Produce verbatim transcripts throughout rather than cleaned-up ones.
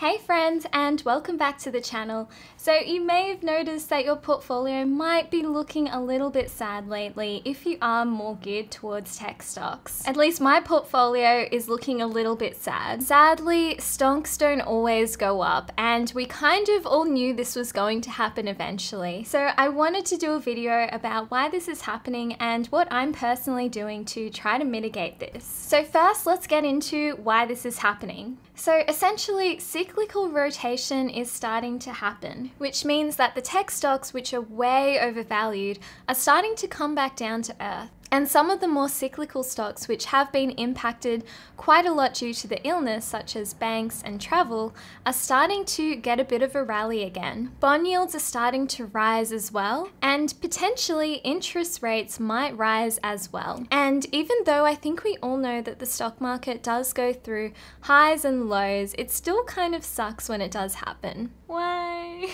Hey friends, and welcome back to the channel. So you may have noticed that your portfolio might be looking a little bit sad lately if you are more geared towards tech stocks. At least my portfolio is looking a little bit sad. Sadly, stocks don't always go up, and we kind of all knew this was going to happen eventually. So I wanted to do a video about why this is happening and what I'm personally doing to try to mitigate this. So first, let's get into why this is happening. So essentially, cyclical rotation is starting to happen, which means that the tech stocks, which are way overvalued, are starting to come back down to earth. And some of the more cyclical stocks, which have been impacted quite a lot due to the illness, such as banks and travel, are starting to get a bit of a rally again. Bond yields are starting to rise as well, and potentially interest rates might rise as well. And even though I think we all know that the stock market does go through highs and lows, it still kind of sucks when it does happen. Why?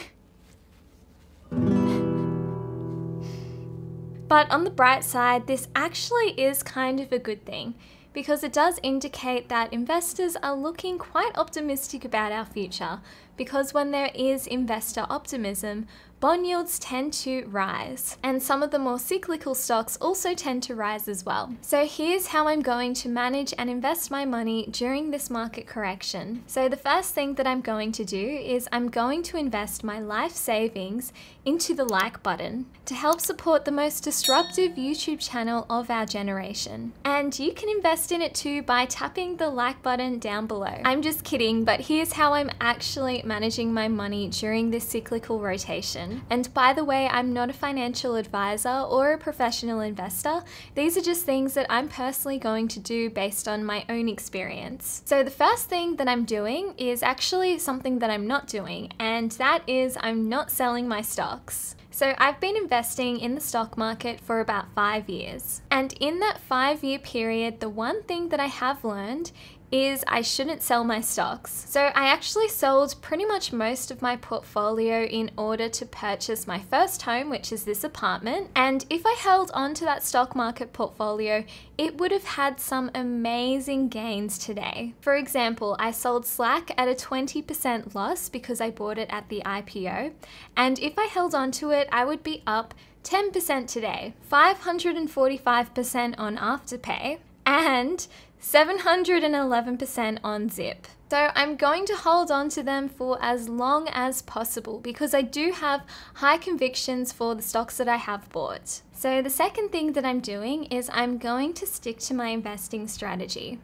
But on the bright side, this actually is kind of a good thing, because it does indicate that investors are looking quite optimistic about our future, because when there is investor optimism, bond yields tend to rise, and some of the more cyclical stocks also tend to rise as well. So here's how I'm going to manage and invest my money during this market correction. So the first thing that I'm going to do is I'm going to invest my life savings into the like button to help support the most disruptive YouTube channel of our generation. And you can invest in it too by tapping the like button down below. I'm just kidding, but here's how I'm actually managing my money during this cyclical rotation. And by the way, I'm not a financial advisor or a professional investor. These are just things that I'm personally going to do based on my own experience. So the first thing that I'm doing is actually something that I'm not doing, and that is I'm not selling my stocks. So I've been investing in the stock market for about five years. And in that five year period, the one thing that I have learned is I shouldn't sell my stocks. So I actually sold pretty much most of my portfolio in order to purchase my first home, which is this apartment. And if I held on to that stock market portfolio, it would have had some amazing gains today. For example, I sold Slack at a twenty percent loss because I bought it at the I P O. And if I held on to it, I would be up ten percent today, five hundred forty-five percent on Afterpay, and seven hundred eleven percent on Zip. So I'm going to hold on to them for as long as possible because I do have high convictions for the stocks that I have bought. So the second thing that I'm doing is I'm going to stick to my investing strategy.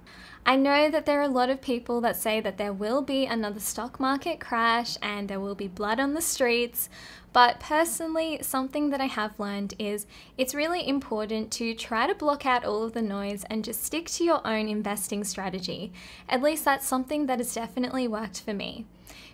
I know that there are a lot of people that say that there will be another stock market crash and there will be blood on the streets, but personally, something that I have learned is it's really important to try to block out all of the noise and just stick to your own investing strategy. At least that's something that has definitely worked for me.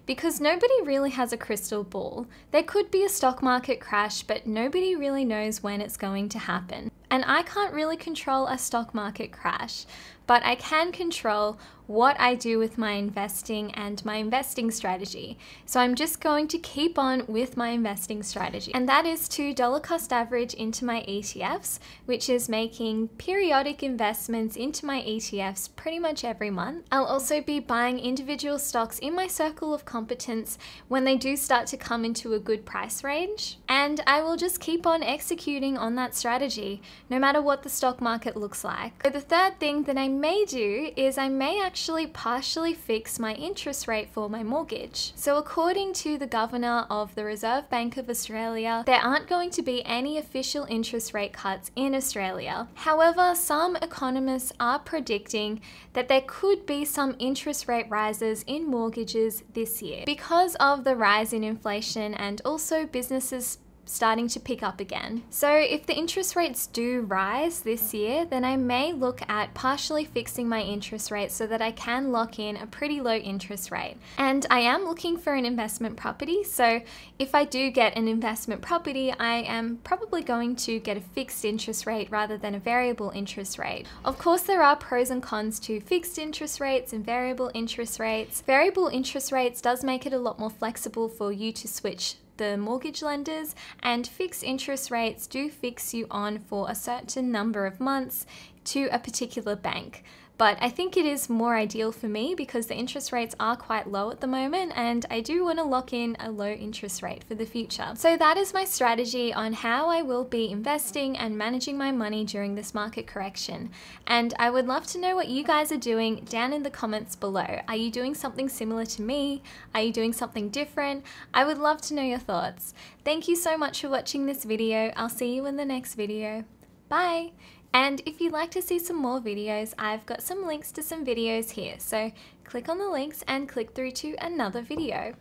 Because nobody really has a crystal ball. There could be a stock market crash, but nobody really knows when it's going to happen. And I can't really control a stock market crash, but I can control what I do with my investing and my investing strategy. So I'm just going to keep on with my investing strategy. And that is to dollar cost average into my E T Fs, which is making periodic investments into my E T Fs pretty much every month. I'll also be buying individual stocks in my circle of competence when they do start to come into a good price range. And I will just keep on executing on that strategy, no matter what the stock market looks like. So the third thing that I may do is I may actually partially fix my interest rate for my mortgage. So according to the governor of the Reserve Bank of Australia, there aren't going to be any official interest rate cuts in Australia. However, some economists are predicting that there could be some interest rate rises in mortgages this year because of the rise in inflation and also businesses starting to pick up again. So if the interest rates do rise this year, then I may look at partially fixing my interest rate so that I can lock in a pretty low interest rate. And I am looking for an investment property, so if I do get an investment property, I am probably going to get a fixed interest rate rather than a variable interest rate. Of course, there are pros and cons to fixed interest rates and variable interest rates. Variable interest rates does make it a lot more flexible for you to switch the mortgage lenders, and fixed interest rates do fix you on for a certain number of months to a particular bank. but I think it is more ideal for me because the interest rates are quite low at the moment and I do want to lock in a low interest rate for the future. So that is my strategy on how I will be investing and managing my money during this market correction. And I would love to know what you guys are doing down in the comments below. Are you doing something similar to me? Are you doing something different? I would love to know your thoughts. Thank you so much for watching this video. I'll see you in the next video. Bye! And if you'd like to see some more videos, I've got some links to some videos here, so click on the links and click through to another video.